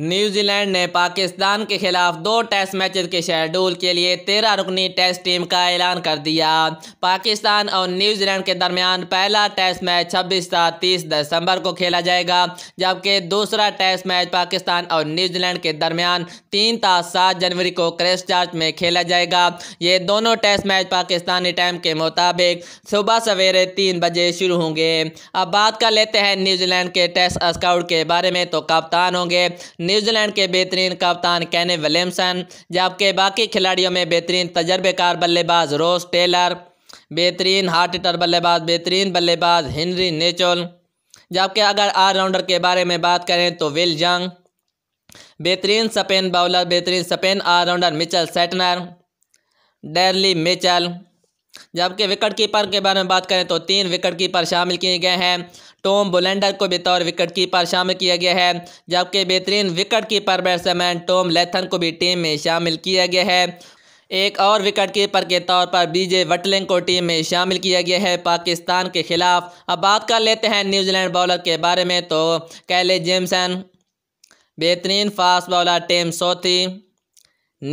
New Zealand ने पाकिस्तान के खिलाफ 2 टेस्ट मैचेस के शेड्यूल के लिए 13 रुकनी टेस्ट टीम का ऐलान कर दिया। पाकिस्तान और न्यूजीलैंड के दरमियान पहला टेस्ट मैच 26 से 30 दिसंबर को खेला जाएगा, जबकि दूसरा टेस्ट मैच पाकिस्तान और न्यूजीलैंड के दरमियान 3 से 7 जनवरी को क्राइस्टचर्च में खेला जाएगा। ये दोनों टेस्ट मैच पाकिस्तानी टाइम के मुताबिक सुबह सवेरे 3 बजे शुरू होंगे। अब बात कर लेते हैं न्यूजीलैंड के टेस्ट स्काउट के बारे में, तो कप्तान होंगे न्यूजीलैंड के बेहतरीन कप्तान केन विलियमसन, जबकि बाकी खिलाड़ियों में बेहतरीन तजर्बेकार बल्लेबाज रॉस टेलर, बेहतरीन हार्ट हिटर बल्लेबाज, बेहतरीन बल्लेबाज हेनरी निचोल, जबकि अगर ऑलराउंडर के बारे में बात करें तो विल यंग, बेहतरीन स्पिन बॉलर, बेहतरीन spin allrounder Mitchell Santner, Daryl Mitchell, जबकि विकेट कीपर के बारे में बात करें तो 3 विकेट कीपर शामिल किए गए हैं। टॉम ब्लंडर को बतौर विकेट कीपर शामिल किया गया है, जबकि बेहतरीन wicket keeper batsman Tom Latham को भी टीम में शामिल किया गया है। एक और विकेट कीपर के तौर पर बीजे वटलिंग को टीम में शामिल किया गया है पाकिस्तान के खिलाफ। अब बात कर लेते हैं न्यूजीलैंड बॉलर के बारे में, तो कायल जेमिसन, बेहतरीन fast bowler Tim Southee,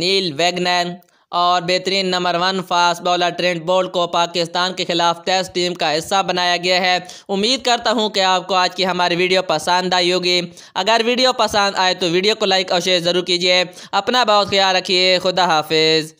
Neil Wagner और बेहतरीन number 1 fast bowler Trent Boult को पाकिस्तान के खिलाफ टेस्ट टीम का हिस्सा बनाया गया है। उम्मीद करता हूं कि आपको आज की हमारी वीडियो पसंद आई होगी। अगर वीडियो पसंद आए तो वीडियो को लाइक और शेयर ज़रूर कीजिए। अपना बहुत ख्याल रखिए। खुदा हाफिज़।